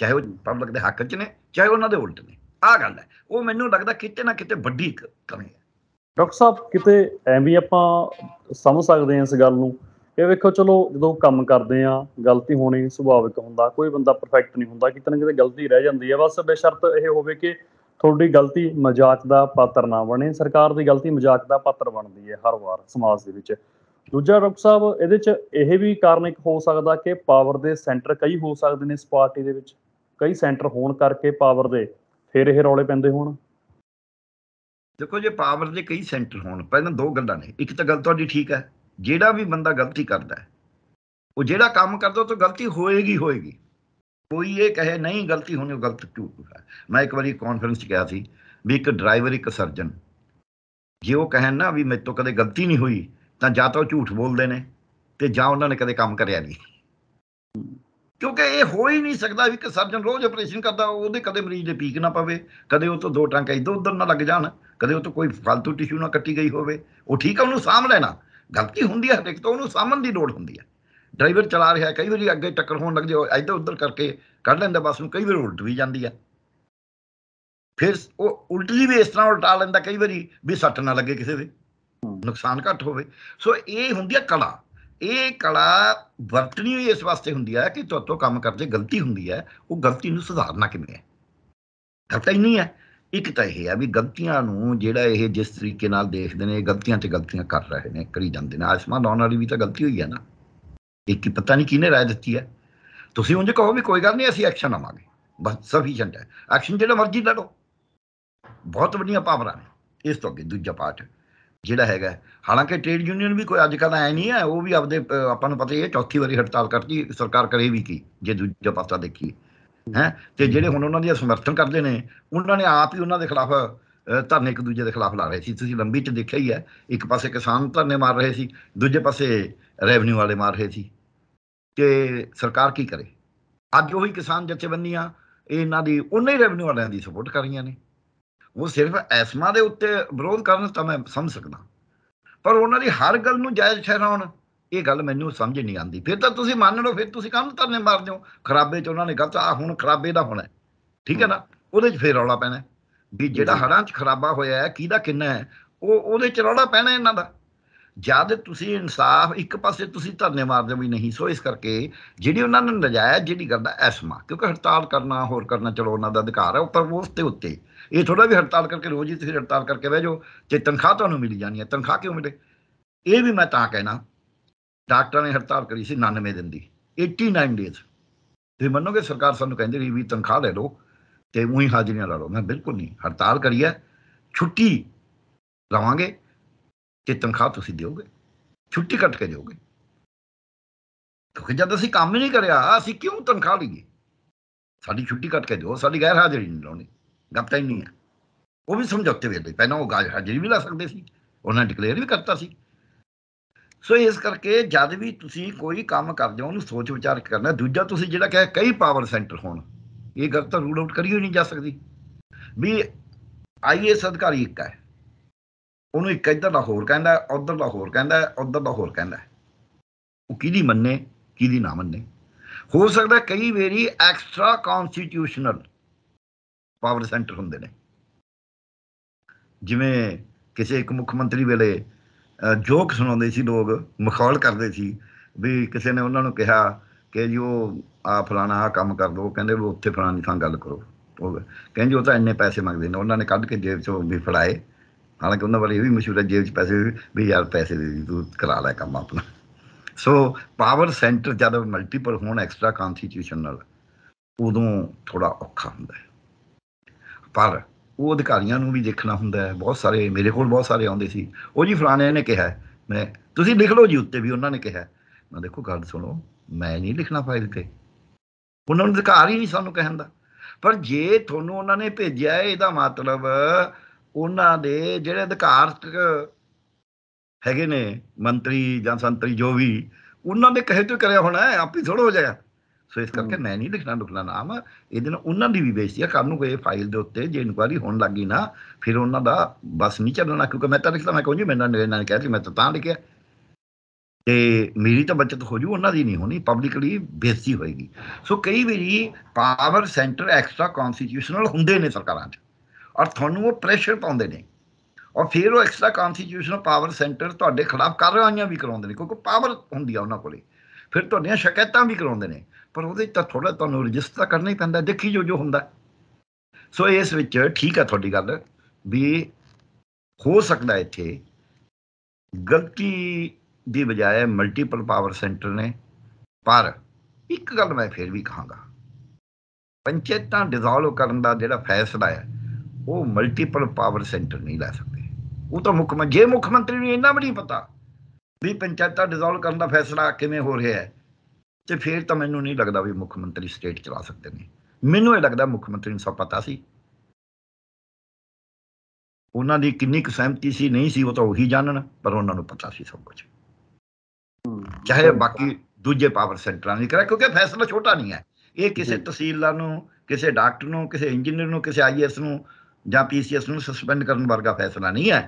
ਚਾਹੇ ਉਹ ਪਬਲਿਕ ਦੇ ਹੱਕ 'ਚ ਨੇ ਚਾਹੇ ਉਹਨਾਂ ਦੇ ਉਲਟ ਨੇ। ਆਹ ਗੱਲ ਹੈ, ਉਹ ਮੈਨੂੰ ਲੱਗਦਾ ਕਿਤੇ ਨਾ ਕਿਤੇ ਵੱਡੀ ਕਮੀ ਹੈ। ਡਾਕਟਰ ਸਾਹਿਬ ਕਿਤੇ ਐਂ ਵੀ ਆਪਾਂ ਸਮਝ ਸਕਦੇ ਹਾਂ ਇਸ ਗੱਲ ਨੂੰ, ਇਹ ਵੇਖੋ ਚਲੋ ਜਦੋਂ ਕੰਮ ਕਰਦੇ ਆ ਗਲਤੀ ਹੋਣੀ ਸੁਭਾਵਿਕ ਹੁੰਦਾ, ਕੋਈ ਬੰਦਾ ਪਰਫੈਕਟ ਨਹੀਂ ਹੁੰਦਾ, ਕਿਤੇ ਨਾ ਕਿਤੇ ਗਲਤੀ ਰਹਿ ਜਾਂਦੀ ਹੈ। ਬਸ ਬੇਸ਼ਰਤ ਇਹ ਹੋਵੇ ਕਿ ਤੁਹਾਡੀ ਗਲਤੀ ਮਜ਼ਾਕ ਦਾ ਪਾਤਰ ਨਾ ਬਣੇ। ਸਰਕਾਰ ਦੀ ਗਲਤੀ ਮਜ਼ਾਕ ਦਾ ਪਾਤਰ ਬਣਦੀ ਹੈ ਹਰ ਵਾਰ ਸਮਾਜ ਦੇ ਵਿੱਚ। ਦੂਜਾ ਡਾਕਟਰ ਸਾਹਿਬ ਇਹਦੇ 'ਚ ਇਹ ਵੀ ਕਾਰਨ ਇੱਕ ਹੋ ਸਕਦਾ ਕਿ ਪਾਵਰ ਦੇ ਸੈਂਟਰ ਕਈ ਹੋ ਸਕਦੇ ਨੇ, ਇਸ ਪਾਰਟੀ ਦੇ ਵਿੱਚ ਕਈ ਸੈਂਟਰ ਹੋਣ ਕਰਕੇ ਪਾਵਰ ਦੇ ਫਿਰ ਇਹ ਰੌਲੇ ਪੈਂਦੇ ਹੋਣ। ਦੇਖੋ ਜੇ ਪਾਵਰ ਦੇ ਕਈ ਸੈਂਟਰ ਹੋਣ, ਪਹਿਲਾਂ ਦੋ ਗੱਲਾਂ ਨੇ, ਇੱਕ ਤਾਂ ਗੱਲ ਤੁਹਾਡੀ ਠੀਕ ਹੈ, ਜਿਹੜਾ ਵੀ ਬੰਦਾ ਗਲਤੀ ਕਰਦਾ ਉਹ ਜਿਹੜਾ ਕੰਮ ਕਰਦਾ ਉਹ ਤੋਂ ਗਲਤੀ ਹੋਏਗੀ ਹੋਏਗੀ। ਕੋਈ ਇਹ ਕਹੇ ਨਹੀਂ ਗਲਤੀ ਹੋਣੀ, ਉਹ ਗਲਤ ਕਿਉਂ ਹੈ। ਮੈਂ ਇੱਕ ਵਾਰੀ ਕਾਨਫਰੰਸ 'ਚ ਕਿਹਾ ਸੀ ਵੀ ਇੱਕ ਡਰਾਈਵਰ, ਇੱਕ ਸਰਜਨ, ਜੇ ਉਹ ਕਹਿਣ ਨਾ ਵੀ ਮੇਰੇ ਤੋਂ ਕਦੇ ਗਲਤੀ ਨਹੀਂ ਹੋਈ, ਤਾਂ ਜਾਂ ਤਾਂ ਉਹ ਝੂਠ ਬੋਲਦੇ ਨੇ ਤੇ ਜਾਂ ਉਹਨਾਂ ਨੇ ਕਦੇ ਕੰਮ ਕਰਿਆ ਨਹੀਂ। ਕਿਉਂਕਿ ਇਹ ਹੋ ਹੀ ਨਹੀਂ ਸਕਦਾ ਵੀ ਇੱਕ ਸਰਜਨ ਰੋਜ਼ ਆਪਰੇਸ਼ਨ ਕਰਦਾ, ਉਹਦੇ ਕਦੇ ਮਰੀਜ਼ ਦੇ ਪੀਕ ਨਾ ਪਵੇ, ਕਦੇ ਉਹ ਤੋਂ ਦੋ ਟਾਂਕੇ ਇੱਧਰ ਉੱਧਰ ਨਾ ਲੱਗ ਜਾਣ, ਕਦੇ ਉਹ ਤੋਂ ਕੋਈ ਫਾਲਤੂ ਟਿਸ਼ੂ ਨਾ ਕੱਟੀ ਗਈ ਹੋਵੇ। ਉਹ ਠੀਕ ਆ, ਉਹਨੂੰ ਸਾਂਭ ਲੈਣਾ, ਗਲਤੀ ਹੁੰਦੀ ਹੈ ਹਰੇਕ ਤੋਂ, ਉਹਨੂੰ ਸਾਂਭਣ ਦੀ ਲੋੜ ਹੁੰਦੀ ਹੈ। ਡਰਾਈਵਰ ਚਲਾ ਰਿਹਾ, ਕਈ ਵਾਰੀ ਅੱਗੇ ਟੱਕਰ ਹੋਣ ਲੱਗ ਜਾਏ, ਇੱਧਰ ਉੱਧਰ ਕਰਕੇ ਕੱਢ ਲੈਂਦਾ ਬੱਸ ਨੂੰ, ਕਈ ਵਾਰੀ ਉਲਟ ਵੀ ਜਾਂਦੀ ਹੈ। ਫਿਰ ਉਹ ਉਲਟਲੀ ਵੀ ਇਸ ਤਰ੍ਹਾਂ ਉਲਟਾ ਲੈਂਦਾ ਕਈ ਵਾਰੀ ਵੀ ਸੱਟ ਨਾ ਲੱਗੇ ਕਿਸੇ ਦੇ, ਨੁਕਸਾਨ ਘੱਟ ਹੋਵੇ। ਸੋ ਇਹ ਹੁੰਦੀ ਹੈ ਕਲਾ। ਇਹ ਕਲਾ ਵਰਤਣੀ ਵੀ ਇਸ ਵਾਸਤੇ ਹੁੰਦੀ ਹੈ ਕਿ ਤੁਹਾਡੇ ਤੋਂ ਕੰਮ ਕਰਦੇ ਗਲਤੀ ਹੁੰਦੀ ਹੈ, ਉਹ ਗਲਤੀ ਨੂੰ ਸੁਧਾਰਨਾ ਕਿਵੇਂ ਹੈ, ਕਰਤਾ ਹੀ ਨਹੀਂ ਹੈ। ਇੱਕ ਤਾਂ ਇਹ ਆ ਵੀ ਗਲਤੀਆਂ ਨੂੰ ਜਿਹੜਾ ਇਹ ਜਿਸ ਤਰੀਕੇ ਨਾਲ ਦੇਖਦੇ ਨੇ, ਗਲਤੀਆਂ 'ਚ ਗਲਤੀਆਂ ਕਰ ਰਹੇ ਨੇ, ਕਰੀ ਜਾਂਦੇ ਨੇ। ਆਸਮਾਨ ਲਾਉਣ ਵਾਲੀ ਵੀ ਤਾਂ ਗਲਤੀ ਹੋਈ ਹੈ ਨਾ, ਇੱਕ ਹੀ ਪਤਾ ਨਹੀਂ ਕਿਹਨੇ ਰਾਏ ਦਿੱਤੀ ਹੈ। ਤੁਸੀਂ ਉਂਝ ਕਹੋ ਵੀ ਕੋਈ ਗੱਲ ਨਹੀਂ ਅਸੀਂ ਐਕਸ਼ਨ ਲਵਾਂਗੇ, सफिशेंट है। एक्शन जो मर्जी ला लो, बहुत वड्डियां पावरां ने। इस तो अगे दूजा पार्ट जिहड़ा हैगा, हालांकि ट्रेड यूनियन भी कोई अजकल ऐ नहीं है, वो भी आपदे आपां नूं पता ही है, चौथी वारी हड़ताल करती सरकार करे भी की जे दूजा पासा देखी है। तो जिहड़े हुण उन्हां दी समर्थन करदे ने, उन्हां ने आप ही उन्हां दे खिलाफ धरने एक दूजे के खिलाफ ला रहे थे। तुसीं लंबी च देखिया ही है, एक पासे किसान धरने मार रहे थे, दूजे पासे रेवन्यू वाले मार रहे थे। तो सरकार की करे? अज वही किसान जथेबंदियां इन्हां दी उन्हां ही रेवन्यू वालियां दी सपोर्ट कर रही ने। वो सिर्फ ऐसमा के उत्ते विरोध करन तां मैं समझ सकदा, पर उन्हां दी हर गल नूं जायज़ ठहराउण, ये गल मैनूं समझ नहीं आती। फिर तो तुसीं मान लो, फिर तुसीं काहनूं धरने मारदे हो? खराबे च उन्होंने गलत आ हुण खराबे का होना, ठीक है ना, वो फिर रौला पैना भी जिहड़ा हड़ां च खराबा होया है किहदा किन्ना है, वो उहदे च रौला पैना इन्हां दा। जद तुसीं इंसाफ एक पासे तुसीं धरने मारदे भी नहीं। सो इस करके जिहड़ी उन्हां ने नजायज़ जिहड़ी गल है ऐसमा, क्योंकि हड़ताल करना होर करना चलो उन्हां दा अधिकार है, पर वो उसते उत्ते ये थोड़ा भी हड़ताल करके रोज़ ही तुसीं हड़ताल करके बह जाओ ते तनख्वाह तुहानूं मिली जानी है। तनख्वाह क्यों मिले? ये भी मैं तां कहना, डॉक्टरां ने हड़ताल करी सी नाइनवे दिन दी, एटी नाइन डेज। तुसीं मन्नोगे सरकार सानूं कहंदी रही भी तनख्वाह ले लो तो उ हाजिरियां ला लो। मैं बिल्कुल नहीं, हड़ताल करी है, छुट्टी लवांगे तो तनख्वाह तुसीं दोगे, छुट्टी कट के दोगे। क्योंकि जब असीं काम ही नहीं करिया, असीं क्यों तनख्वाह लीए? साडी छुट्टी कट के दो, साडी गैर हाजिरी नहीं लाउणी, गपता ही नहीं है। वो भी समझौते वेले पहलां वो गैर हाजिरी भी ला सकदे सी, उन्होंने डिकलेयर भी करता सी। सो इस करके जद भी तुसीं कोई काम करदे हो, उहनूं सोच विचार करना। दूजा तुसीं जिहड़ा कहे कई पावर सेंटर होण, ये गल तो रूल आउट करी ही नहीं जा सकती भी। आई ए एस अधिकारी एक है, उन्होंने एक इधर का होर कहना, उधर का होर कहना, उधर का होर कहना, वो किहदी मन्ने किहदी ना मन्ने। हो सकता कई बारी एक्सट्रा कॉन्स्टिट्यूशनल पावर सेंटर होंदे ने, जिवें किसी एक मुख मंत्री वेले जोक सुणाउंदे सी, लोग मखौल करते सी भी किसी ने उन्होंने कहा कि जी वो आ फलाना आ काम कर दो, कहते वो उत्थे फलानी थां गल करो, कहें जी वो तो इन्ने पैसे मंगते हैं। उन्होंने कढ़ के जेब चो भी फड़ाए, हालांकि उन्होंने बारे ये भी मशहूर है, जेब च पैसे भी यार पैसे तू करा लै काम अपना। सो पावर सेंटर जब मल्टीपल होना एक्सट्रा कॉन्स्टिट्यूशनल, उदों थोड़ा औखा होंदा है। पर वो अधिकारियों भी देखना होंदा है। बहुत सारे मेरे को बहुत सारे आउंदे सी, वो जी फलाने ने कहा, मैं तुसीं लिख लो जी उत्ते भी उन्होंने कहा। मैं देखो गल सुनो, मैं नहीं लिखना फाइल पर, उन्होंने अधिकार ही नहीं सानू कहण दा। पर जे तुहानू उन्होंने भेजिया है, इहदा मतलब उन्होंने जिहड़े अधिकार हैगे ने मंत्री जां संतरी जो भी, उन्होंने कहे तो करिया होना है, आप ही थोड़ा हो जाएगा। सो इस करके मैं नहीं लिखना लुखना नाम, ये उन्हों की भी बेइज्जती है। कल कोई फाइल के उत्ते जो इनकुआरी होने लग गई ना, फिर उन्हों का बस नहीं चलना। क्योंकि मैं तो लिखता, मैं कहूँ जी मैंने इन्होंने कहा कि मैं तो लिखिया, तो मेरी तो बचत हो जू, उन्होंने नहीं होनी, पब्लिकली बेइज्जती होएगी। सो कई बारी पावर सेंटर एक्सट्रा कॉन्स्टिट्यूशनल होंदे ने सरकारां च, और तुहानूं वो प्रेशर पाउंदे ने, और फिर वो एक्सट्रा कॉन्स्टिट्यूशनल पावर सेंटर तुहाडे खिलाफ कार्रवाइयां भी कराउंदे ने, क्योंकि पावर हुंदी आ उन्हां कोले। फिर तुहाडीआं शिकायतां भी कराउंदे ने, पर उहदे च तां थोड़ा तुहानूं रजिस्टर करना ही पैंदा, देखी जो जो हुंदा। सो इस विच ठीक है तुहाडी गल भी, हो सकदा इत्थे गलती दी बजाय मल्टीपल पावर सेंटर ने। पर एक गल मैं फिर भी कहांगा, पंचायतां डिजॉल्व करन दा जिहड़ा फैसला है, वो मल्टीपल पावर सेंटर नहीं लै सकदे। वो तो मुख जे मुख मंत्री नूं इन्ना भी नहीं पता भी पंचायतां डिजॉल्व करन दा फैसला किवें हो रिहा है, तो फिर तो मैनूं नहीं लगदा भी मुख मंत्री स्टेट चला सकदे ने। मैनूं ये लगदा मुख मंत्री नूं सब पता सी, उन्हां दी किन्नी कुछ सहमति सी नहीं सी, वो तो उही जानन, पर उन्हां नूं पता सी सब कुछ, चाहे बाकी दूजे पावर सेंटर नहीं करा, क्योंकि फैसला छोटा नहीं है। ये किसी तहसीलदार नूं, किसी डॉक्टर नूं, किसी इंजीनियर नूं, किसी आई ए एस नूं जां पी सी एस नूं सस्पेंड करने वर्गा फैसला नहीं है,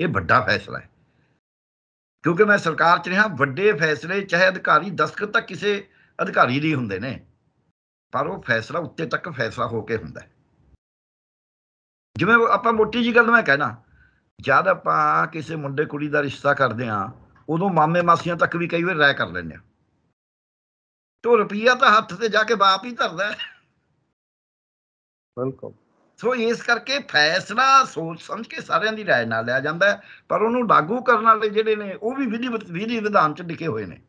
ये बड़ा फैसला है। क्योंकि मैं सरकार च रहा, बड़े फैसले चाहे अधिकारी दस्तखत तक किसी अधिकारी दी हुंदे ने, पर वो फैसला उत्ते तक फैसला होके हुंदा है। जिवें आपां मोटी जी गल मैं कहना, जद आपां किसी मुंडे कुड़ी दा रिश्ता करदे आ, उदों मामे मासियां तक भी कई बार राय कर लें, तो रुपया तो हथ से जाके बाप ही धरदा है। बिल्कुल। सो इस करके फैसला सोच समझ के सारियां दी राय नाल लिया जांदा है, पर उन्होंने लागू करने वाले जिहड़े ने वो भी विधि विधि विधान च लिखे हुए ने,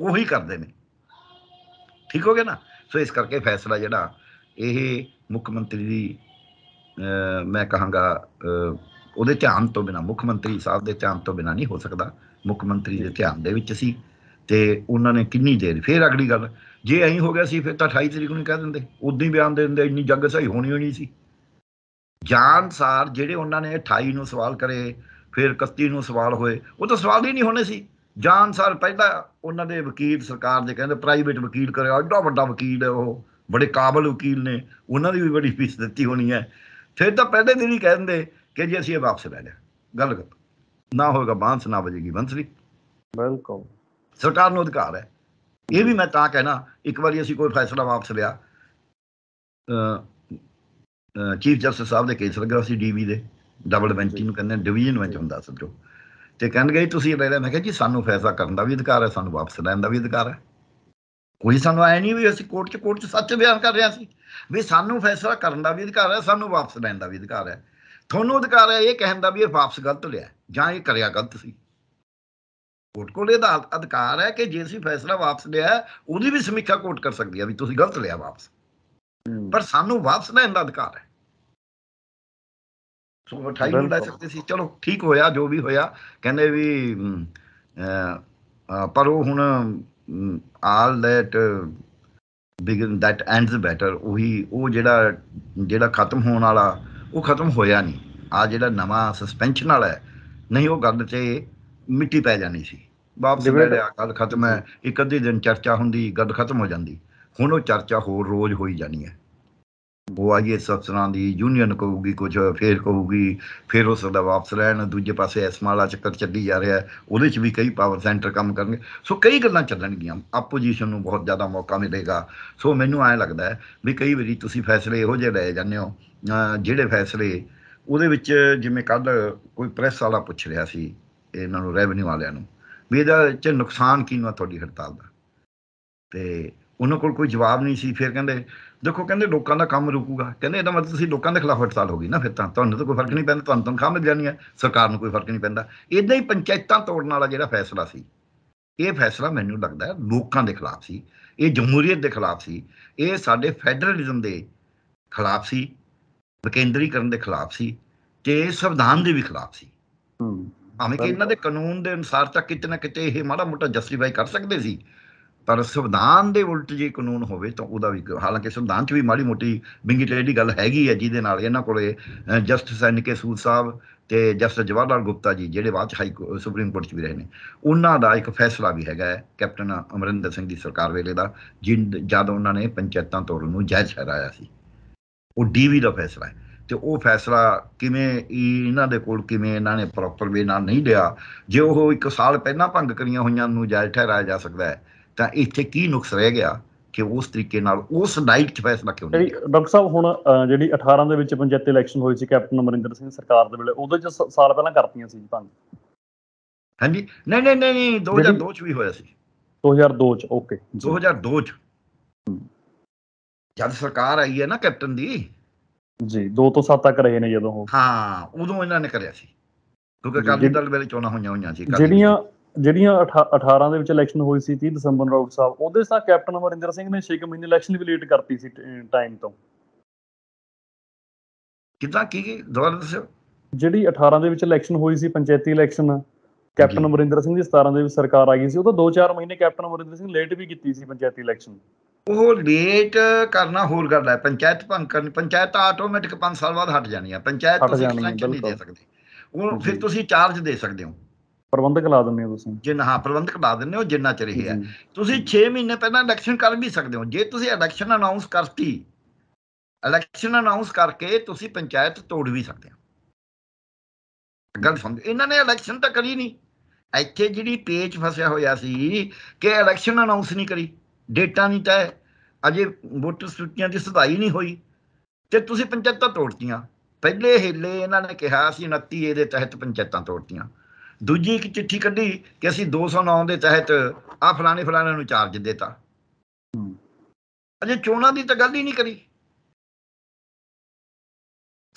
वो ही करते हैं। ठीक हो गया ना। सो इस करके फैसला जिहड़ा इह मुख मंत्री दी मैं कहांगा उहदे ध्यान तो बिना, मुख मंत्री साहब दे ध्यान तो बिना नहीं हो सकता। मुख मंत्री दे ध्यान दे विच सी ते उन्हां ने किन्नी देर। फिर अगली गल जे ऐं हो गया सी फिर तां अठाई तरीक नूं कह दिंदे, उदां ही बयान दे दिंदे, इन्नी जंग सही होनी होनी सी। जानसार जिहड़े उन्हां ने अठाई नूं सवाल करे फिर इकत्ती नूं सवाल होए, वो तो सवाल ही नहीं होने सी। जानसार पहला उन्होंने वकील सरकार के कहते प्राइवेट वकील करे, एडा वड्डा वकील है वो, बड़े काबल वकील ने, उन्होंने भी बड़ी फीस दी होनी है। फिर तो पहले दिन ही कह देंगे कि जी असीं वापस लै लिया, गल ना होगा बांस ना बजेगी बंसरी। बिल्कुल सरकार नूं अधिकार है। ये भी मैं तां कहना, एक बार असीं कोई फैसला वापस लिया, चीफ जस्टिस साहब दे केस लग्गा सी डी वी दे, डबल बेंच नूं कहंदे, डिवीजन बेंच हुंदा समझो, तो कह गए तुसी ले लिया। मैं कहा जी सानू फैसला करने का भी अधिकार है, सानू वापस लैन का भी अधिकार है। कोई सानू आया नहीं भी असीं कोर्ट च कोर्ट च सच बयान कर रहे सी भी सानू फैसला करने का भी अधिकार है, सानू वापस लैन का भी अधिकार है। थोनू अधिकार है ये कहने का भी ये वापस गलत लिया जां ये करिया गलत सी। कोर्ट को अधिकार है कि जे असीं फैसला वापस लिया उहदी भी समीक्षा कोर्ट कर सकती है भी तुसीं गलत लिया वापस, पर सानू वापस लैन का अधिकार है। सो अठाई नहीं लै सकते सी, चलो ठीक होया जो भी होया। कहने भी पर हुण all that begin that ends better, उही वो जिहड़ा जिहड़ा खत्म होने वाला वो खत्म होया नहीं। आ जिहड़ा नवा सस्पेंशन वाला है नहीं, वो गल ते मिट्टी पै जानी सी। वापस मेरे गल खत्म है, एक अद्धे दिन चर्चा होंदी गल खत्म हो जाती। हुण वो चर्चा होर रोज़ होई जानी है। वो आइए अफसरां की यूनियन कहूगी कुछ, फिर कहूगी, फिर उस वापस लैन, दूजे पासे एसमा वाला चक्कर चली जा रहा है, वो भी कई पावर सेंटर काम करेंगे। सो कई गल्लां चलणगियां, आपोजिशन नूं बहुत ज़्यादा मौका मिलेगा। सो मैनूं ऐ लगदा है भी कई वारी तुसीं फैसले इहो जिहे लै जांदे हो जिहड़े फैसले उहदे विच, जिवें कल कोई प्रैस वाला पुछ रिहा सी इन्हां नूं रैवन्यू वालिआं नूं भी इहदा च नुकसान की नूं तुहाडी हड़ताल दा, ते उन्होंने कोल कोई जवाब नहीं सी। फिर कहते देखो, कहते लोगों का काम रुकूगा, कहते यदा मतलब तुम लोगों के खिलाफ हड़ताल होगी ना, फिर तो तो कोई फर्क नहीं पैंदा, तुहानू तनखाह मिल जानी है, सरकार को कोई फर्क नहीं पैंदा। इदा ही पंचायतां तोड़न वाला जिहड़ा फैसला सी, ये फैसला मैनूं लगदा लोगों के खिलाफ सी, ये जमहूरीयत के खिलाफ सी, ये साडे फैडरलिज़म के खिलाफ सी, विकेंद्रीकरण के खिलाफ सी, ते संविधान के भी खिलाफ सी। भावें कि इन्हां दे कानून के अनुसार तां किते ना किते ये माड़ा मोटा जस्टिफाई कर सकदे सी, पर संविधान के उल्ट जो कानून होवे तो उहदा भी, हालांकि संविधान च भी माड़ी मोटी बिंगी टेढ़ी गल हैगी है, जिहदे नाल इन्हां कोले जस्टिस एन के सूद साहब ते जस्टिस जवाहर लाल गुप्ता जी जिहड़े बाद हाई सुप्रीम कोर्ट च भी रहे ने, उन्हां दा एक फैसला भी हैगा है कैप्टन अमरिंदर सिंह दी सरकार वेले दा, जिन जद उन्हां ने पंचायतां तोड़न नूं जायज़ ठहराया सी। वो डीवी दा फैसला है, तो वो फैसला किमें इन्हां दे कोल किमें इन्हां ने प्रॉपर वे नाल नहीं लिया। जे वो एक साल पहलां भंग करियां होईआं नूं जायज़ ठहराया जा सकदा है, ਤਾਂ ਇੱਥੇ ਕੀ ਨੁਕਸ ਰਹਿ ਗਿਆ ਕਿ ਉਸ ਤਰੀਕੇ ਨਾਲ ਉਸ ਲਾਈਟ ਚ ਫੈਸਲਾ ਕਿਉਂ ਨਹੀਂ। ਡਾਕਟਰ ਸਾਹਿਬ ਹੁਣ ਜਿਹੜੀ ਅਠਾਰਾਂ ਦੇ ਵਿੱਚ ਪੰਚਾਇਤ ਇਲੈਕਸ਼ਨ ਹੋਈ ਸੀ ਕੈਪਟਨ ਅਮਰਿੰਦਰ ਸਿੰਘ ਸਰਕਾਰ ਦੇ ਵੇਲੇ, ਉਹਦੇ ਚ ਸਾਲ ਪਹਿਲਾਂ ਕਰਤੀਆਂ ਸੀ ਭੰਗ। ਹਾਂਜੀ ਨਹੀਂ ਨਹੀਂ ਨਹੀਂ ਦੋ ਹਜ਼ਾਰ ਦੋ ਚ ਵੀ ਹੋਇਆ ਸੀ, ਦੋ ਹਜ਼ਾਰ ਦੋ ਚ। ਓਕੇ ਦੋ ਹਜ਼ਾਰ ਦੋ ਚ ਜਦ ਸਰਕਾਰ ਆਈ ਹੈ ਨਾ ਕੈਪਟਨ ਦੀ ਜੀ, ਦੋ ਤੋਂ ਸੱਤ ਤੱਕ ਰਹੇ ਨੇ ਜਦੋਂ ਉਹ, ਹਾਂ ਉਦੋਂ ਇਹਨਾਂ ਨੇ ਕਰਿਆ ਸੀ ਕਿਉਂਕਿ ਅਕਾਲੀ ਦਲ ਵੇਲੇ ਚੋਣਾਂ ਹੋਈਆਂ ਹੋਈਆਂ ਸੀ ਜਿਹੜੀਆਂ ਜਿਹੜੀਆਂ ਅਠਾਰਾਂ ਦੇ ਵਿੱਚ ਇਲੈਕਸ਼ਨ ਹੋਈ ਸੀ ਤੀਹ ਦਸੰਬਰ ਰੌਕ ਸਾਹਿਬ, ਉਹਦੇ ਸਾਹ ਕੈਪਟਨ ਅਮਰਿੰਦਰ ਸਿੰਘ ਨੇ ਛੇ ਮਹੀਨੇ ਇਲੈਕਸ਼ਨ ਵੀ ਲੇਟ ਕਰਤੀ ਸੀ ਟਾਈਮ ਤੋਂ। ਕਿਦਾਂ ਕੀ ਦੁਬਾਰਾ ਦੱਸਿਓ? ਜਿਹੜੀ ਅਠਾਰਾਂ ਦੇ ਵਿੱਚ ਇਲੈਕਸ਼ਨ ਹੋਈ ਸੀ ਪੰਚਾਇਤੀ ਇਲੈਕਸ਼ਨ, ਕੈਪਟਨ ਅਮਰਿੰਦਰ ਸਿੰਘ ਦੀ ਸਤਾਰਾਂ ਦੇ ਵਿੱਚ ਸਰਕਾਰ ਆ ਗਈ ਸੀ, ਉਹ ਤਾਂ ਦੋ ਚਾਰ ਮਹੀਨੇ ਕੈਪਟਨ ਅਮਰਿੰਦਰ ਸਿੰਘ ਲੇਟ ਵੀ ਕੀਤੀ ਸੀ ਪੰਚਾਇਤੀ ਇਲੈਕਸ਼ਨ। ਉਹ ਲੇਟ ਕਰਨਾ ਹੋਰ ਗੱਲ ਹੈ, ਪੰਚਾਇਤ ਭੰਗ ਕਰਨੀ, ਪੰਚਾਇਤ ਆਟੋਮੈਟਿਕ ਪੰਜ ਸਾਲ ਬਾਅਦ ਹਟ ਜਾਣੀ ਹੈ। ਪੰਚਾਇਤ ਤੁਸੀਂ ਇਲੈਕਸ਼ਨ ਨਹੀਂ ਦੇ ਸਕਦੇ, ਉਹ ਫਿਰ ਤੁਸੀਂ ਚਾਰਜ ਦੇ ਸਕਦੇ ਹੋ, ਪ੍ਰਬੰਧਕ ਲਾ ਦਿੰਦੇ ਹੋ ਤੁਸੀਂ ਜਿੰਨਾ, ਹਾਂ ਪ੍ਰਬੰਧਕ ਲਾ ਦਿੰਦੇ ਹੋ ਜਿੰਨਾ ਚਿਰ ਇਹ ਹੈ। ਤੁਸੀਂ ਛੇ ਮਹੀਨੇ ਪਹਿਲਾਂ ਇਲੈਕਸ਼ਨ ਕਰ ਵੀ ਸਕਦੇ ਹੋ। ਜੇ ਤੁਸੀਂ ਇਲੈਕਸ਼ਨ ਅਨਾਉਂਸ ਕਰਤੀ, ਇਲੈਕਸ਼ਨ ਅਨਾਉਂਸ ਕਰਕੇ ਤੁਸੀਂ ਪੰਚਾਇਤ ਤੋੜ ਵੀ ਸਕਦੇ ਹੋ। ਗੱਲ ਸਮਝ, ਇਹਨਾਂ ਨੇ ਇਲੈਕਸ਼ਨ ਤਾਂ ਕਰੀ ਨਹੀਂ। ਇੱਥੇ ਜਿਹੜੀ ਪੇਚ ਫਸਿਆ ਹੋਇਆ ਸੀ ਕਿ ਇਲੈਕਸ਼ਨ ਅਨਾਉਂਸ ਨਹੀਂ ਕਰੀ, ਡੇਟਾਂ ਨਹੀਂ ਤੈਅ, ਅਜੇ ਵੋਟਰ ਸੂਚੀਆਂ ਦੀ ਸੁਧਾਈ ਨਹੀਂ ਹੋਈ ਤੇ ਤੁਸੀਂ ਪੰਚਾਇਤਾਂ ਤੋੜਤੀਆਂ। ਪਹਿਲੇ ਹੇਲੇ ਇਹਨਾਂ ਨੇ ਕਿਹਾ ਸੀ ਉਨੱਤੀ ਏ ਦੇ ਤਹਿਤ ਪੰਚਾਇਤਾਂ ਤੋੜਤੀਆਂ। दूजी एक चिट्ठी कढ़ी कि असीं दो सौ नौ के तहत आ फलाने फलाने नूं चार्ज देता। अजे चोणां दी तां गल ही नहीं करी।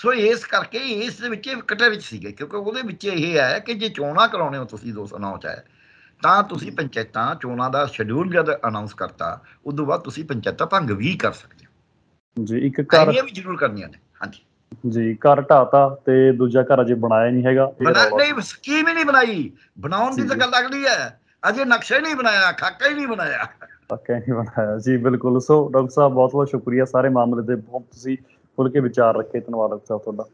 सो इस करके इस दे विच कटरे विच सीगे, क्योंकि उहदे विच इह है कि जे चोणां कराउने हो तुसीं दो सौ नौ च है ਤਾਂ ਤੁਸੀਂ ਪੰਚਾਇਤਾਂ ਚੋਣਾਂ ਦਾ ਸ਼ਡਿਊਲ ਜਦ ਅਨਾਉਂਸ ਕਰਤਾ ਉਦੋਂ ਬਾਅਦ ਤੁਸੀਂ ਪੰਚਾਇਤਾਂ ਭੰਗ ਵੀ ਕਰ ਸਕਦੇ ਹੋ ਜੀ। ਇੱਕ ਘਰ ਇਹ ਵੀ ਜ਼ਰੂਰ ਕਰਨੀਆਂ ਨੇ। ਹਾਂਜੀ ਜੀ, ਘਰ ਢਾਤਾ ਤੇ ਦੂਜਾ ਘਰ ਅਜੇ ਬਣਾਇਆ ਨਹੀਂ ਹੈਗਾ, ਨਹੀਂ ਸਕੀਮ ਹੀ ਨਹੀਂ ਬਣਾਈ, ਬਣਾਉਣ ਦੀ ਤਾਂ ਗੱਲ ਲੱਗਦੀ ਹੈ, ਅਜੇ ਨਕਸ਼ਾ ਹੀ ਨਹੀਂ ਬਣਾਇਆ, ਖਾਕਾ ਹੀ ਨਹੀਂ ਬਣਾਇਆ, ਖਾਕਾ ਹੀ ਨਹੀਂ ਬਣਾਇਆ ਜੀ। ਬਿਲਕੁਲ। ਸੋ ਡਾਕਟਰ ਸਾਹਿਬ ਬਹੁਤ ਬਹੁਤ ਸ਼ੁਕਰੀਆ, ਸਾਰੇ ਮਾਮਲੇ ਦੇ ਬਹੁਤ ਤੁਸੀਂ ਖੁੱਲ੍ਹ ਕੇ ਵਿਚਾਰ ਰੱਖੇ, ਧੰਨਵਾਦ ਡਾਕਟਰ ਸਾਹਿਬ ਤੁਹਾਡਾ।